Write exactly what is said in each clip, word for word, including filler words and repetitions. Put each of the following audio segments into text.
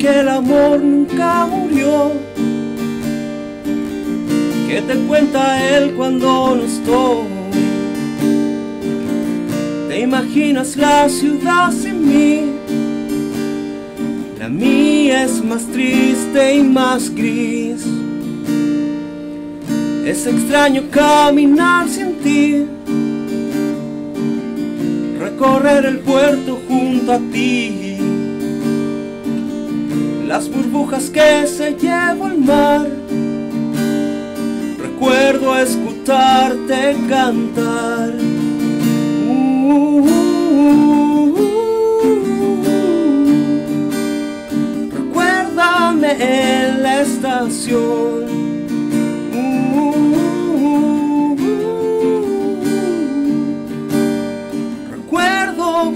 que el amor nunca murió. ¿Qué te cuenta él cuando no estoy? ¿Te imaginas la ciudad sin mí? La mía es más triste y más gris. Es extraño caminar sin ti, recorrer el puerto junto a ti. Las burbujas que se lleva el mar, recuerdo escucharte cantar. uh, uh, uh, uh, uh. Recuérdame en la estación.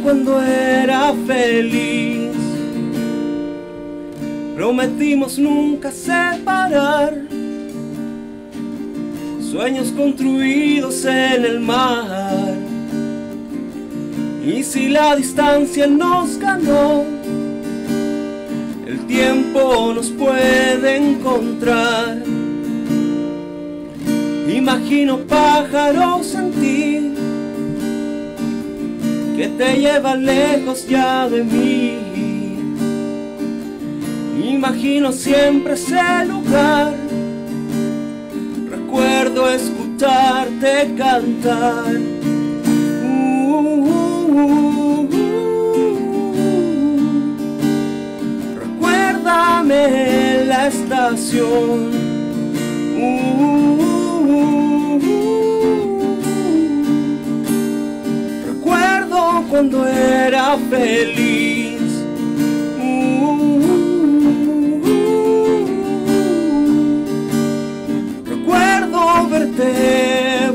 Cuando era feliz, prometimos nunca separar sueños construidos en el mar. Y si la distancia nos ganó, el tiempo nos puede encontrar. Imagino pájaros en ti que te lleva lejos ya de mí. Imagino siempre ese lugar, recuerdo escucharte cantar. uh, uh, uh, uh, uh. Recuérdame en la estación. uh, uh, uh. Cuando era feliz. uh, uh, uh, uh. Recuerdo verte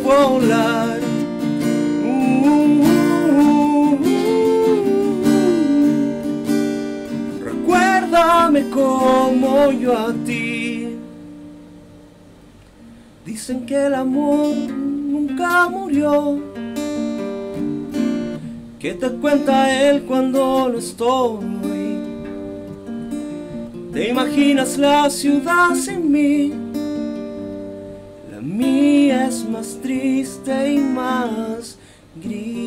volar. uh, uh, uh, uh. Recuérdame como yo a ti. Dicen que el amor nunca murió. ¿Qué te cuenta él cuando no estoy? ¿Te imaginas la ciudad sin mí? La mía es más triste y más gris.